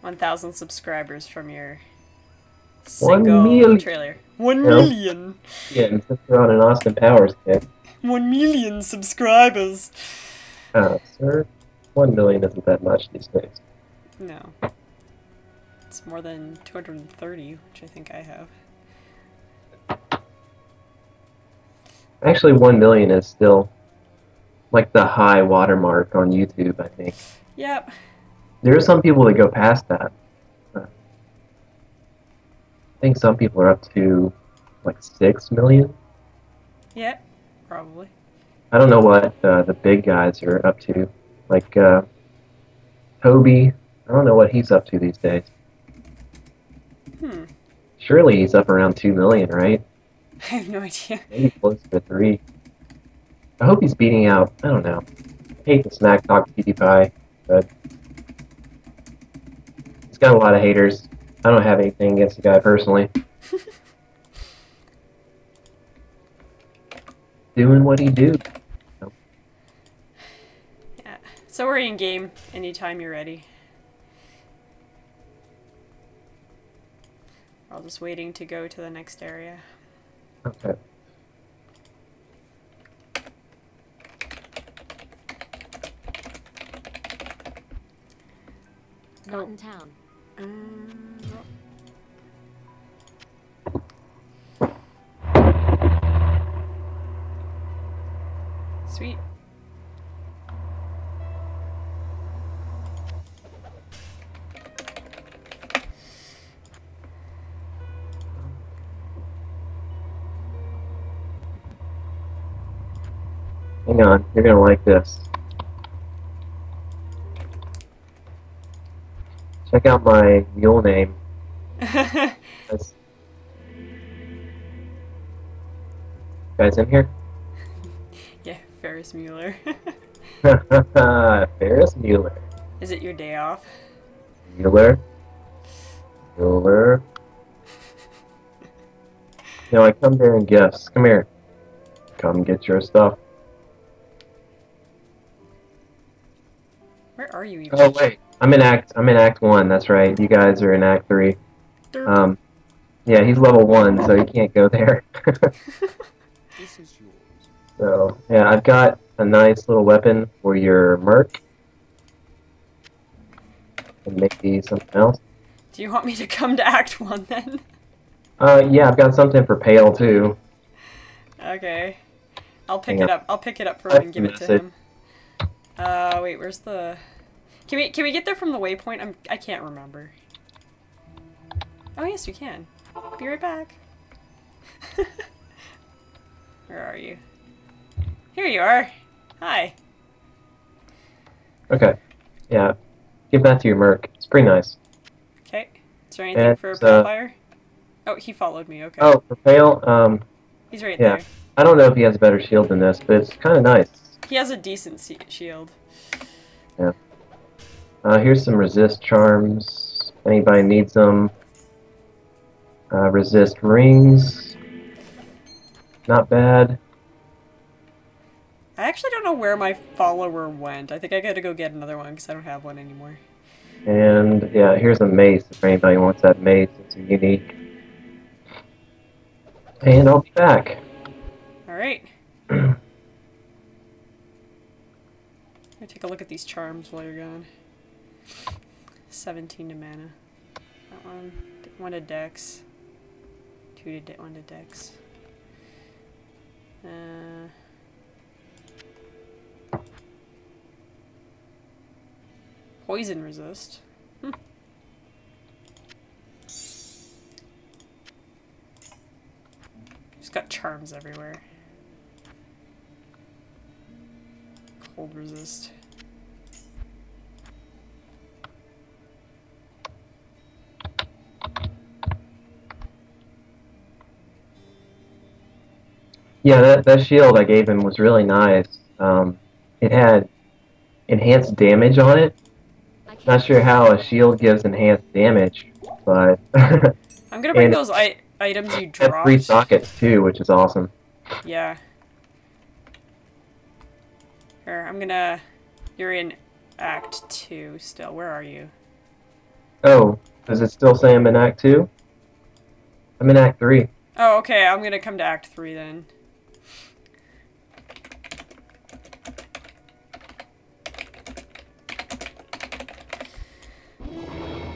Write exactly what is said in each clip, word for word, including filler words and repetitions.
one thousand subscribers from your single one trailer. One no. million! Yeah, we're on an Austin Powers kick. One million subscribers! Oh, sir. One million isn't that much these days. No. It's more than two hundred thirty, which I think I have. Actually, one million is still, like, the high watermark on YouTube, I think. Yep. There are some people that go past that. I think some people are up to, like, six million? Yeah, probably. I don't know what uh, the big guys are up to. Like, uh, Toby, I don't know what he's up to these days. Hmm. Surely he's up around two million, right? I have no idea. Maybe close to three. I hope he's beating out, I don't know. I hate to smack talk PewDiePie, but he's got a lot of haters. I don't have anything against the guy personally. Doing what he do. So. Yeah. So we're in game anytime you're ready. We're all just waiting to go to the next area. Okay. Not in town. Um, oh. Sweet. Hang on, you're gonna like this. Check out my mule name. Guys. Guys in here? Yeah, Ferris Mueller. Ferris Mueller. Is it your day off? Mueller. Mueller. No, I come bearing gifts. Come here. Come get your stuff. Where are you even? Oh wait. I'm in act. I'm in act one. That's right. You guys are in act three. Um, yeah, he's level one, so he can't go there. This is yours. So yeah, I've got a nice little weapon for your merc. And maybe something else. Do you want me to come to act one then? Uh, yeah, I've got something for Pale too. Okay, I'll pick Hang it up. up. I'll pick it up for him and give it to him. Uh, wait, where's the? Can we, can we get there from the waypoint? I'm, I can't remember. Oh, yes, we can. Be right back. Where are you? Here you are. Hi. Okay. Yeah. Give that to your merc. It's pretty nice. Okay. Is there anything and, for Palefire? Uh, oh, he followed me. Okay. Oh, for Pale? Um, He's right yeah. there. I don't know if he has a better shield than this, but it's kind of nice. He has a decent shield. Yeah. Uh, here's some resist charms. Anybody needs them? Uh, resist rings. Not bad. I actually don't know where my follower went. I think I gotta go get another one because I don't have one anymore. And yeah, here's a mace if anybody wants that mace. It's unique. And I'll be back. Alright. I'm gonna take a look at these charms while you're gone. seventeen to mana. That one. One to dex. Two to one to dex. Uh. Poison resist. Hm. Just got charms everywhere. Cold resist. Yeah, that, that shield I gave him was really nice. Um, it had enhanced damage on it. Not sure how a shield gives enhanced damage, but... I'm going to bring those I items you dropped. Free sockets, too, which is awesome. Yeah. Here, I'm going to... You're in Act two still. Where are you? Oh, does it still say I'm in Act two? I'm in Act three. Oh, okay, I'm gonna come to Act three then.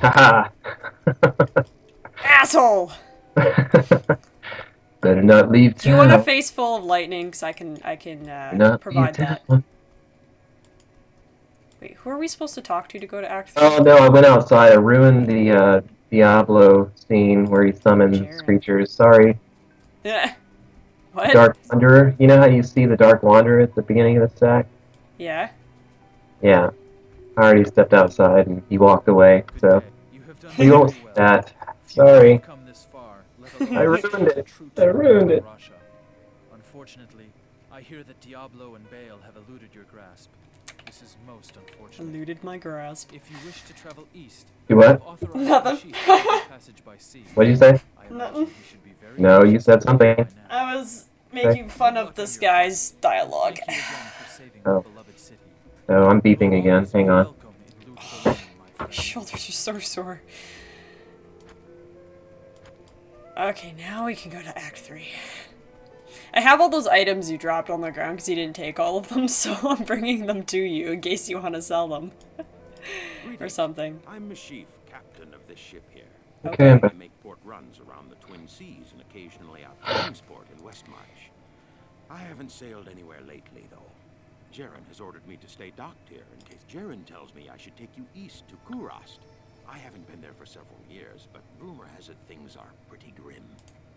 Haha! Asshole! Better not leave town. Do you want a face full of lightning? Because I can, I can uh, provide that. Wait, who are we supposed to talk to to go to Act three? Oh no, I went outside. I ruined the uh, Diablo scene where he summons Jerhyn. creatures. Sorry. Yeah. What? Dark Wanderer. You know how you see the Dark Wanderer at the beginning of the stack? Yeah. Yeah. I already stepped outside and he walked away, so we won't see that. Sorry. I ruined it. I ruined it. Unfortunately, I hear that Diablo and Bale have eluded your grasp. This is most unfortunate. Eluded my grasp. If you wish to travel east, you what? Nothing. What did you say? Nothing. No, you said something. I was making fun of this guy's dialogue. Oh. Oh, I'm beeping again. Hang on. Oh, my shoulders are so sore. Okay, now we can go to Act three. I have all those items you dropped on the ground because you didn't take all of them, so I'm bringing them to you in case you want to sell them. Or something. I'm Mashif, captain of this ship here. Okay. I make port runs around the Twin Seas and occasionally out to Kingsport in Westmarsh. I haven't sailed anywhere lately, though. Jerhyn has ordered me to stay docked here in case Jerhyn tells me I should take you east to Kurast. I haven't been there for several years, but rumor has it things are pretty grim.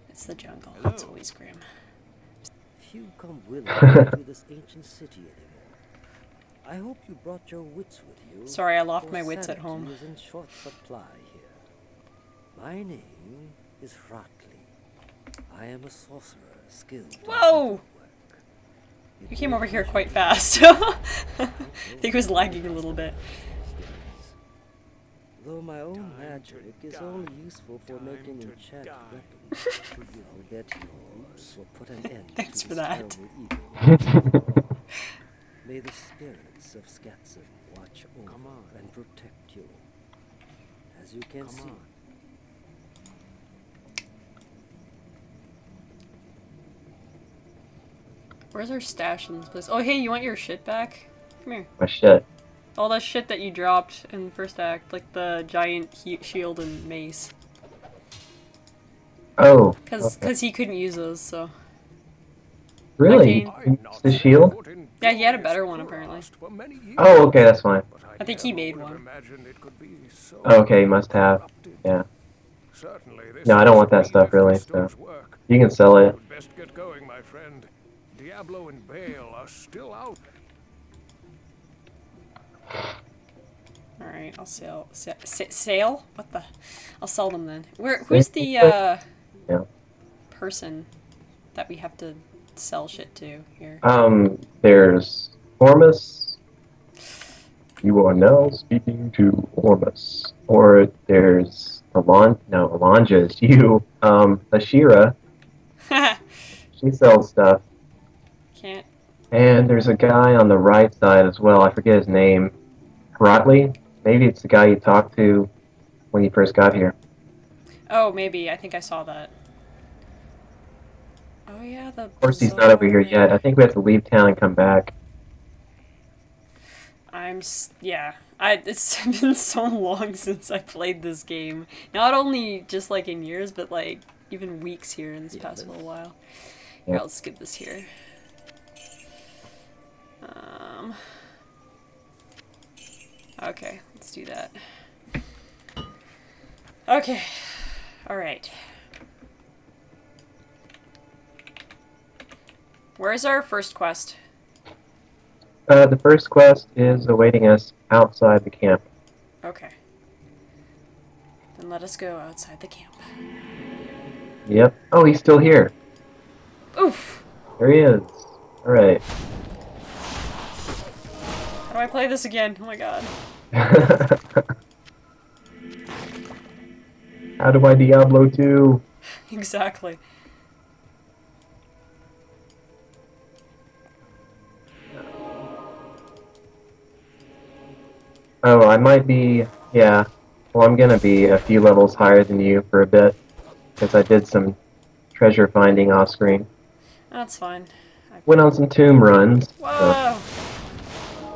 It's the jungle. Hello. It's always grim. Few come willing to this ancient city anymore. I hope you brought your wits with you. Sorry, I lost my wits at home. Is in short supply here. My name is Ratley. I am a sorcerer skilled. Whoa! You came over here quite fast. I think it was lagging a little bit. Though my own magic is only useful for making enchant weapons, I'll bet yours will put an end Thanks to for that. Evil. May the spirits of Skatzim watch over and protect you. As you can Come see. On. Where's our stash in this place? Oh, hey, you want your shit back? Come here. My shit. All that shit that you dropped in the first act, like the giant he shield and mace. Oh. Because okay. he couldn't use those, so. Really? The shield? Yeah, he had a better one, apparently. Oh, okay, that's fine. I think he made one. Oh, okay, he must have. Yeah. No, I don't want that stuff, really. So. You can sell it. Best get going, my friend. Diablo and Bale are still out. Alright, I'll sell. Sell, sale? What the? I'll sell them then. Where? Who's the uh, yeah. person that we have to sell shit to here? Um, there's Ormus. You are now speaking to Ormus. Or there's Alon. No, Alonja is you. Um, Ashira. She sells stuff. Can't. And there's a guy on the right side as well. I forget his name. Ratley? Maybe it's the guy you talked to when you first got here. Oh, maybe. I think I saw that. Oh, yeah. The of course, he's not over here yet. I think we have to leave town and come back. I'm... S yeah. I, it's been so long since I played this game. Not only just, like, in years, but, like, even weeks here in this yeah, past little while. Yeah. Here, I'll skip this here. Um, okay, let's do that. Okay, all right. Where's our first quest? Uh, the first quest is awaiting us outside the camp. Okay. Then let us go outside the camp. Yep. Oh, he's still here. Oof. There he is. All right. How do I play this again? Oh my god. How do I Diablo two? Exactly. Oh, I might be... yeah. Well, I'm gonna be a few levels higher than you for a bit, because I did some treasure finding off screen. That's fine. I went on some tomb runs. Whoa! So.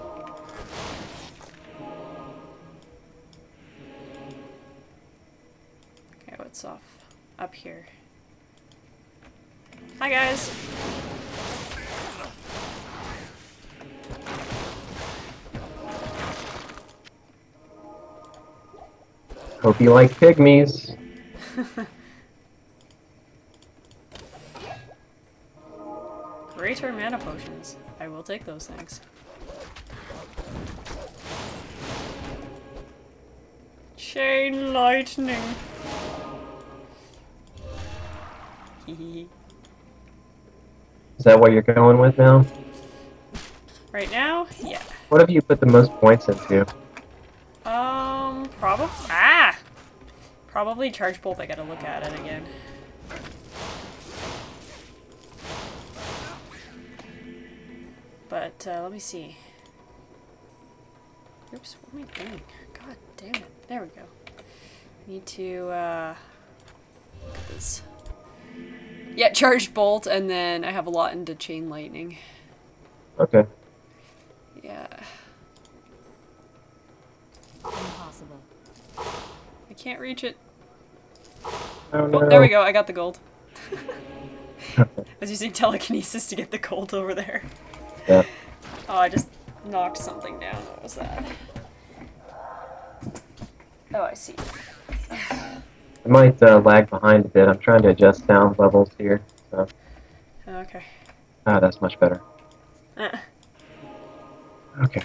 Okay, what's off up here? Hi guys! Hope you like pygmies. Greater mana potions. I will take those things. Chain lightning. Is that what you're going with now? Right now? Yeah. What have you put the most points into? Um, probably. Ah! Probably Charge Bolt. I gotta look at it again. But, uh, let me see. Oops, what am I doing? God damn it. There we go. Need to, uh, look at this. Yeah, Charge Bolt, and then I have a lot into Chain Lightning. Okay. Yeah. Impossible. I can't reach it. Oh, no. Oh, there we go. I got the gold. I was using telekinesis to get the gold over there. Yeah. Oh, I just knocked something down. What was that? Oh, I see. I might uh, lag behind a bit. I'm trying to adjust sound levels here. So. Okay. Ah, oh, that's much better. Uh. Okay.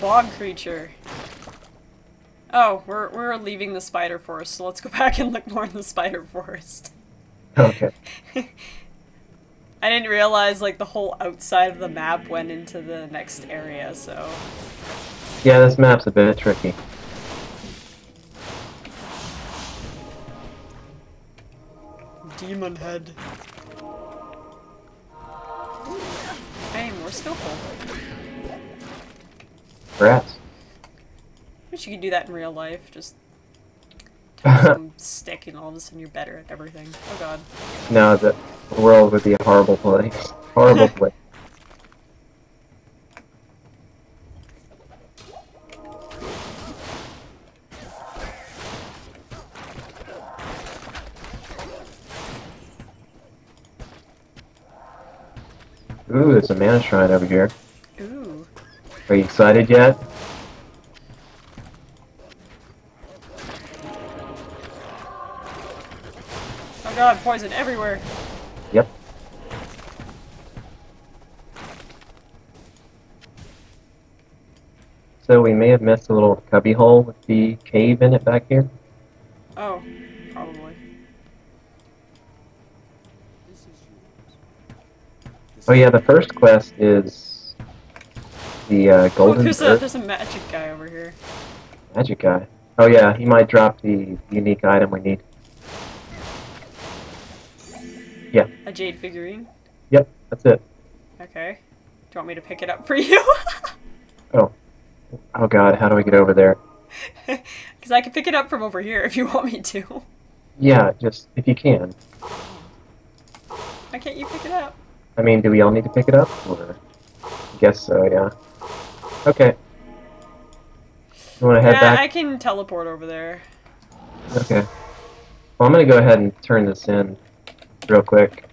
Bog creature. Oh, we're we're leaving the Spider Forest, so let's go back and look more in the Spider Forest. Okay. I didn't realize like the whole outside of the map went into the next area, so. Yeah, this map's a bit tricky. Demon head. Hey, more skillful. Rats. I wish you could do that in real life. Just some stick, and all of a sudden you're better at everything. Oh god. No, the world would be a horrible place. Horrible place. Ooh, there's a mana shrine over here. Are you excited yet? Oh god, poison everywhere! Yep. So we may have missed a little cubbyhole with the cave in it back here? Oh, probably. Oh yeah, the first quest is the uh, golden. Oh, there's a, there's a magic guy over here. Magic guy. Oh yeah, he might drop the unique item we need. Yeah. A jade figurine. Yep, that's it. Okay. Do you want me to pick it up for you? Oh. Oh god, how do I get over there? Because I can pick it up from over here if you want me to. Yeah, just if you can. Why can't you pick it up? I mean, do we all need to pick it up? Or I guess so. Yeah. Okay. You want to head yeah, back? I can teleport over there. Okay. Well, I'm gonna go ahead and turn this in real quick.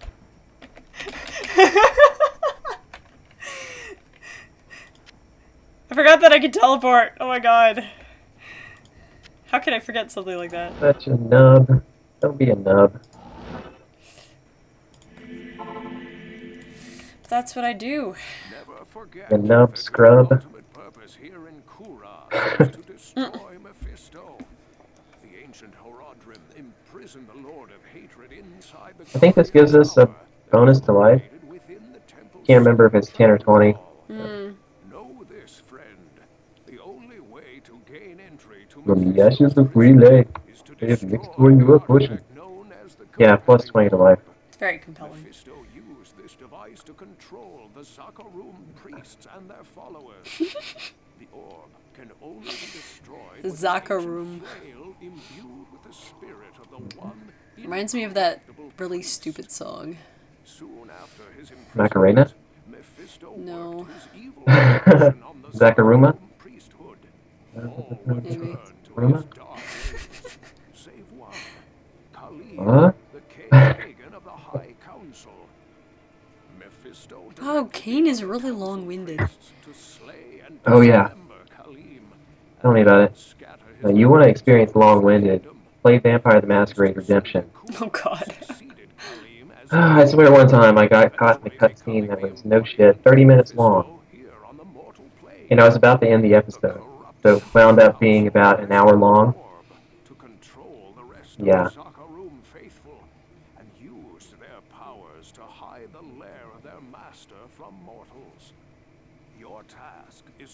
I forgot that I could teleport. Oh my god. How could I forget something like that? Such a nub. Don't be a nub. That's what I do. Never forget the nub scrub. Here in Kura to destroy Mephisto. The ancient Horodrim imprisoned the Lord of Hatred inside the I think this gives us a bonus to life. Can't remember if it's ten or twenty. Mm. Know this, friend. the only way to gain entry to Malesh is a free leg. It's next to where you were pushing. Yeah, plus twenty to life. It's very compelling. Mephisto used this device to control the Zakarum priests and their followers. The orb can only be destroyed with Zakarum. Imbued with the spirit of the one. Reminds me of that really stupid song. Soon after his Macarena? No. Zakaruma? Maybe. Ruma? Huh? Oh, Cain is really long-winded. Oh, yeah. Tell me about it. Now, you want to experience long-winded, play Vampire the Masquerade Redemption. Oh, God. I swear one time I got caught in a cutscene that was no shit, thirty minutes long. And I was about to end the episode, so it wound up being about an hour long. Yeah.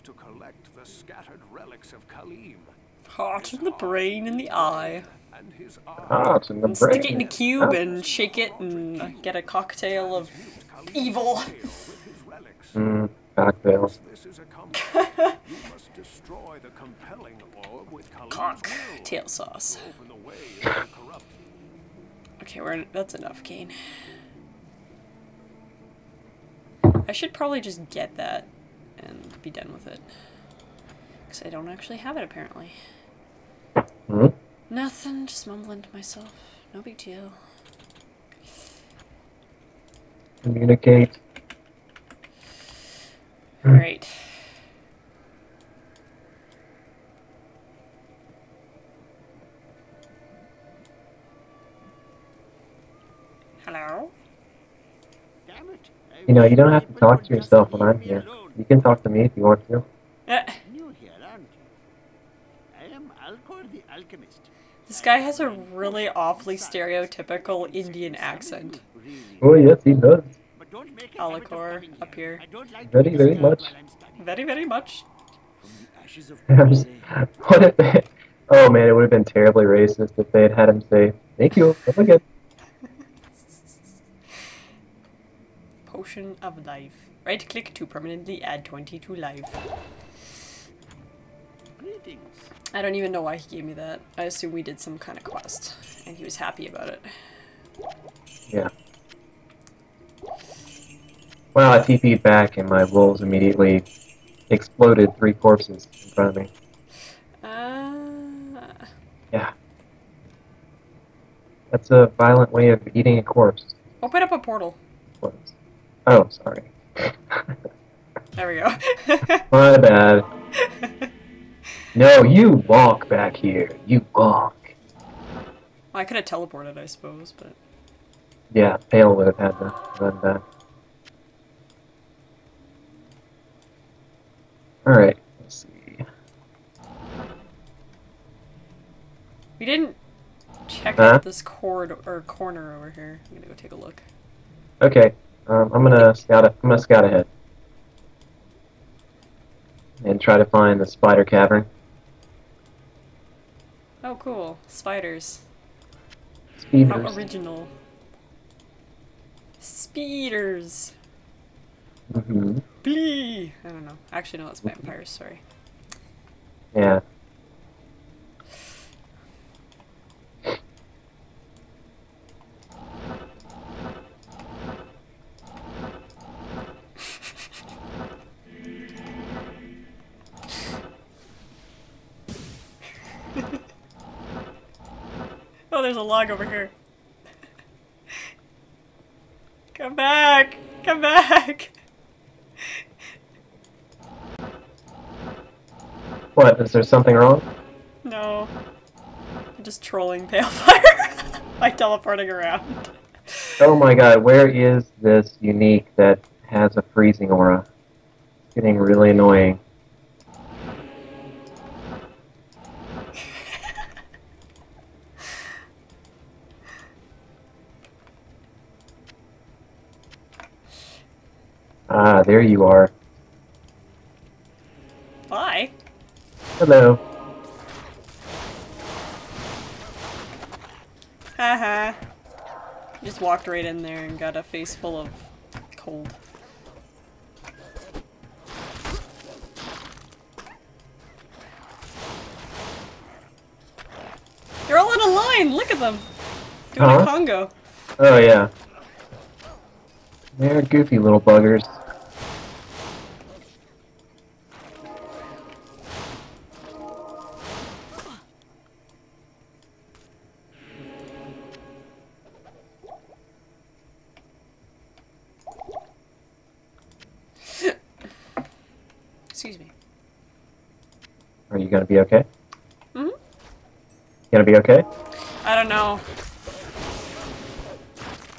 To collect the scattered relics of Khalim. Heart in the brain and the eye. And his heart in the and brain. Stick it in a cube oh. and shake it and get a cocktail of evil. Mmm, cocktail. Cocktail sauce. Okay, we're in, that's enough, Cain. I should probably just get that and be done with it. Because I don't actually have it, apparently. Hmm? Nothing, just mumbling to myself. No big deal. Communicate. Alright. Hello? You know, you don't have to talk to yourself when I'm here. You can talk to me if you want to. Uh, this guy has a really awfully stereotypical Indian accent. Oh yes, he does. Alikor up here. Very, very much. Very, very much. What if they, oh man, it would have been terribly racist if they had had him say, "Thank you, come again." Potion of life. Right click to permanently add twenty to life. I don't even know why he gave me that. I assume we did some kind of quest and he was happy about it. Yeah. Wow, I T P'd back and my wolves immediately exploded three corpses in front of me. Uh... Yeah. That's a violent way of eating a corpse. Open up a portal. Corpse. Oh, sorry. There we go. My bad. No, you walk back here. You walk. Well, I could have teleported, I suppose, but... Yeah, Bale would have had to run back. Alright, let's see. We didn't check huh? out this corridor or corner over here. I'm gonna go take a look. Okay. Um, I'm gonna scout. I'm gonna scout ahead and try to find the spider cavern. Oh, cool! Spiders. Speeders. How original. Speeders. Mm-hmm. Blee. I don't know. Actually, no, that's vampires. Sorry. Yeah. Oh, there's a log over here. Come back! Come back! What? Is there something wrong? No. I'm just trolling Palefire by teleporting around. Oh my god, where is this unique that has a freezing aura? It's getting really annoying. Ah, there you are. Bye. Hello. Haha. Just walked right in there and got a face full of cold. They're all in a line! Look at them! Doing uh-huh. a Congo. Oh yeah. They're goofy little buggers. Excuse me. Are you gonna be okay? Mm-hmm. You gonna be okay? I don't know.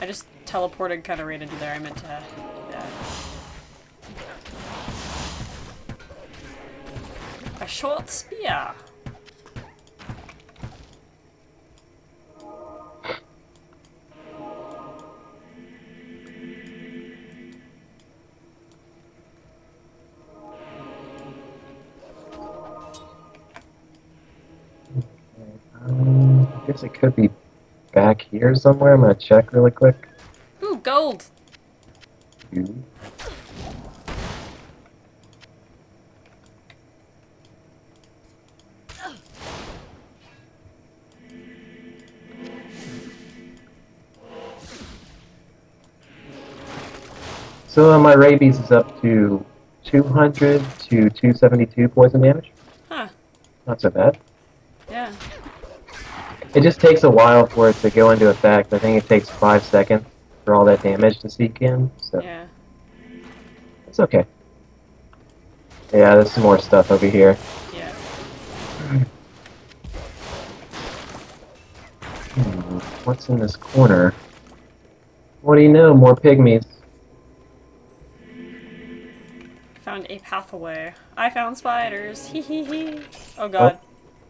I just teleported kind of right into there. I meant to. Yeah. A short spear. I guess it could be back here somewhere. I'm gonna check really quick. Ooh, gold! Ooh. So uh, my rabies is up to two hundred to two seventy-two poison damage. Huh. Not so bad. Yeah. It just takes a while for it to go into effect. I think it takes five seconds for all that damage to sink in, so yeah. It's okay. Yeah, there's some more stuff over here. Yeah. Hmm, what's in this corner? What do you know? More pygmies. Found a pathway. I found spiders. Hee hee hee. Oh god. Oh.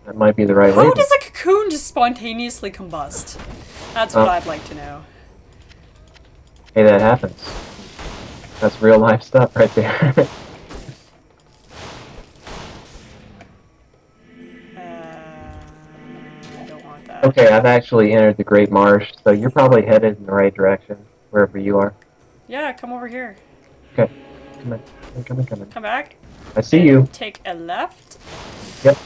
That might be the right way. How does a cocoon just spontaneously combust? That's what oh. I'd like to know. Hey, that happens. That's real life stuff right there. uh, I don't want that. Okay, I've actually entered the Great Marsh, so you're probably headed in the right direction, wherever you are. Yeah, come over here. Okay. Come in. Come in, come in. Come back. I see and you. Take a left. Yep.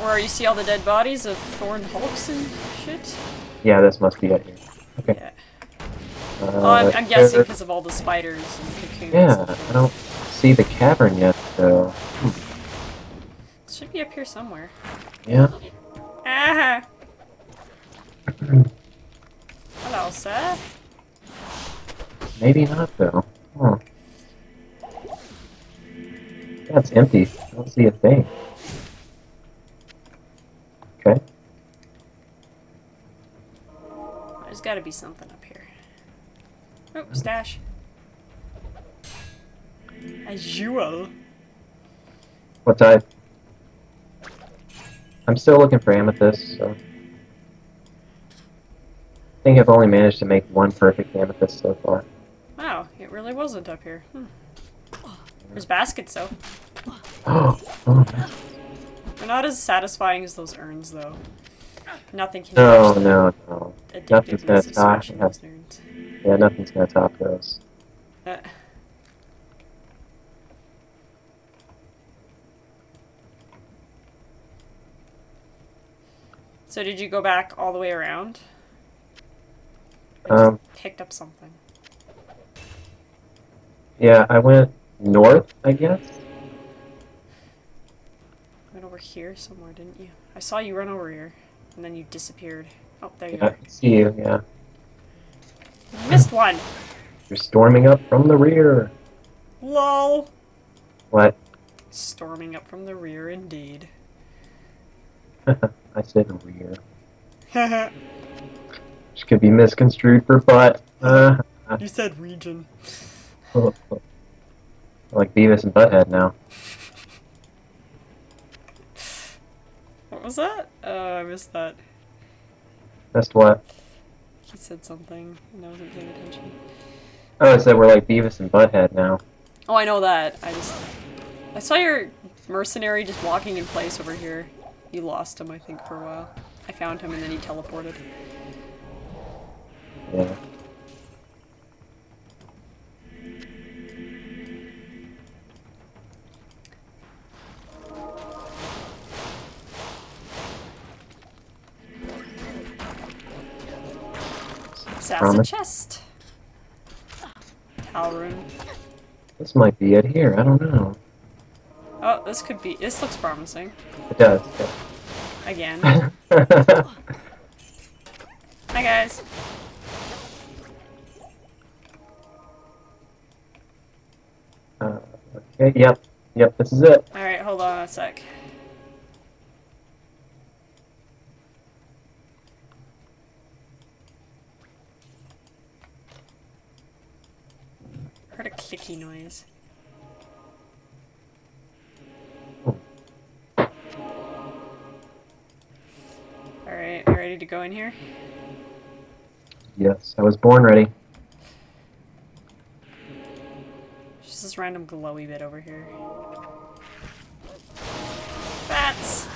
Where you see all the dead bodies of thorned hulks and shit? Yeah, this must be it here. Okay. Yeah. Uh, oh, I'm, I'm guessing because of all the spiders and cocoons. Yeah, and I don't see the cavern yet, so... Hmm. It should be up here somewhere. Yeah. Ah! Hello, sir. Maybe not, though. Huh. Yeah, it's empty. I don't see a thing. Okay. There's gotta be something up here. Oh, stash. A jewel. What type? I'm still looking for amethyst, so... I think I've only managed to make one perfect amethyst so far. Wow, it really wasn't up here. Hmm. There's baskets, though. Oh, oh. They're not as satisfying as those urns, though. Nothing can no, no, no. Nothing's gonna top those urns. Yeah, nothing's gonna top those. Uh. So did you go back all the way around? Or um, just picked up something? Yeah, I went north, I guess. Over here somewhere, didn't you? I saw you run over here, and then you disappeared. Oh, there you yeah, are. I see you, yeah. You missed one! You're storming up from the rear! Lol! What? Storming up from the rear, indeed. I said rear. Which could be misconstrued for butt. Uh, you said region. Like Beavis and Butthead now. What was that? Oh, I missed that. Missed what? He said something, and I wasn't paying attention. Oh, I said we're like Beavis and Butthead now. Oh, I know that. I just... I saw your Mercenary just walking in place over here. You lost him, I think, for a while. I found him and then he teleported. Yeah. Assassin chest. Towel room. This might be it here, I don't know. Oh, this could be- this looks promising. It does. Yeah. Again. Hi guys. Uh, okay, yep. Yep, this is it. Alright, hold on a sec. Heard a clicky noise. Alright, you ready to go in here? Yes, I was born ready. Just this random glowy bit over here. Bats!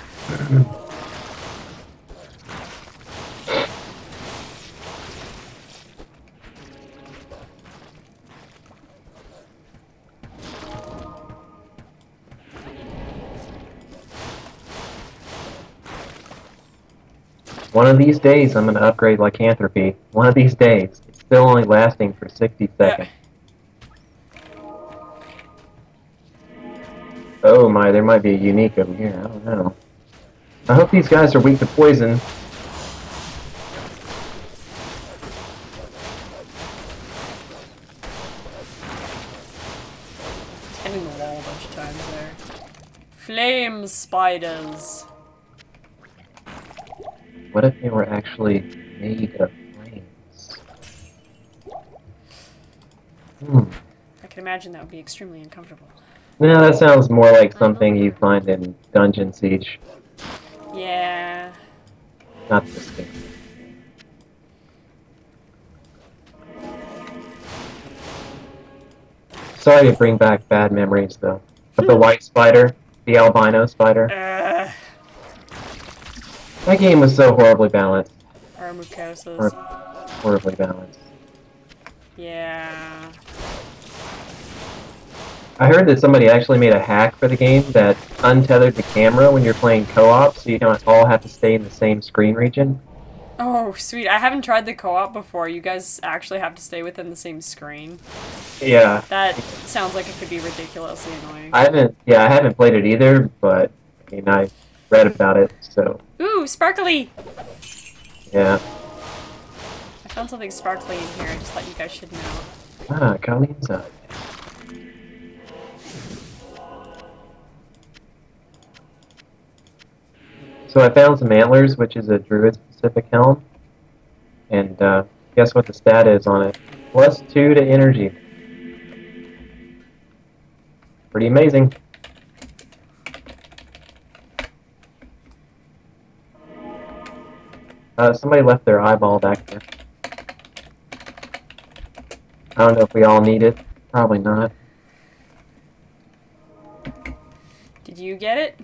One of these days I'm going to upgrade lycanthropy. One of these days. It's still only lasting for sixty seconds. Yeah. Oh my, there might be a unique over here. I don't know. I hope these guys are weak to poison. Hitting the wall a bunch of times there. Flame spiders. What if they were actually made of flames? Hmm. I can imagine that would be extremely uncomfortable. No, that sounds more like something you'd find in Dungeon Siege. Yeah. Not this thing. Sorry to bring back bad memories, though. But the white spider, the albino spider. Uh. That game was so horribly balanced. Armucosis. Hor horribly balanced. Yeah. I heard that somebody actually made a hack for the game that untethered the camera when you're playing co-op, so you don't all have to stay in the same screen region. Oh, sweet. I haven't tried the co-op before. You guys actually have to stay within the same screen? Yeah. That sounds like it could be ridiculously annoying. I haven't, yeah, I haven't played it either, but, I mean, I read about it, so... Ooh, sparkly! Yeah. I found something sparkly in here, I just thought you guys should know. Ah, Khalim's up. So I found some antlers, which is a druid-specific helm. And, uh, guess what the stat is on it? Plus two to energy. Pretty amazing. Uh, somebody left their eyeball back there. I don't know if we all need it. Probably not. Did you get it?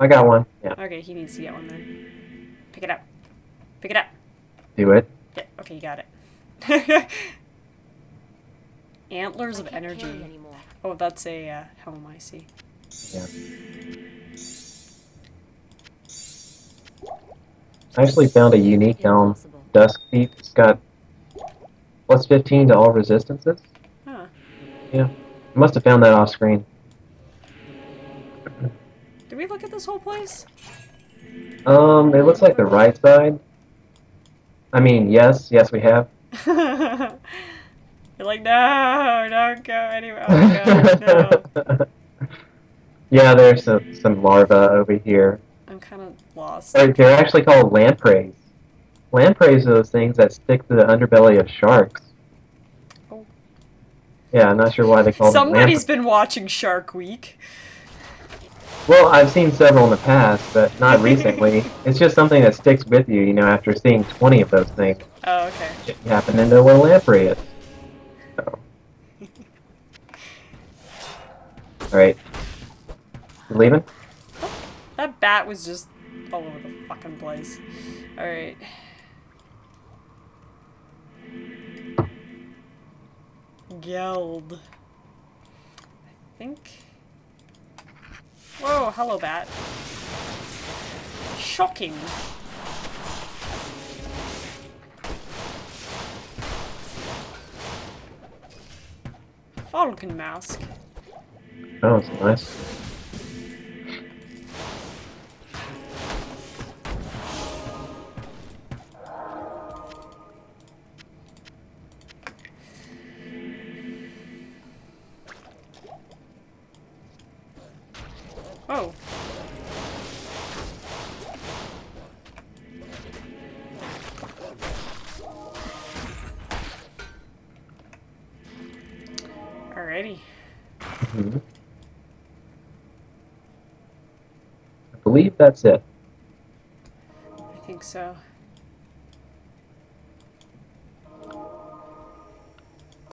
I got one, yeah. Okay, he needs to get one then. Pick it up. Pick it up. Do it. Yeah, okay, you got it. Antlers of energy. Oh, that's a uh, helm, I see. Yeah. I actually found a unique helm, Dusk Thief. It's got plus fifteen to all resistances. Huh. Yeah. I must have found that off screen. Did we look at this whole place? Um, it looks like the right side. I mean, yes, yes we have. You're like, no, don't go anywhere. Oh, God, no. Yeah, there's some, some larvae over here. I'm kind of lost. They're actually called lampreys. Lampreys are those things that stick to the underbelly of sharks. Oh. Yeah, I'm not sure why they call them lampreys. Somebody's been watching Shark Week. Well, I've seen several in the past, but not recently. It's just something that sticks with you, you know, after seeing twenty of those things. Oh, okay. You happen to know what a lamprey is. So. Alright. You leaving? Oh, that bat was just all over the fucking place. Alright. Geld. I think. Whoa, hello, bat. Shocking. Falcon mask. Oh, that's nice. Oh. Alrighty. Mm-hmm. I believe that's it. I think so.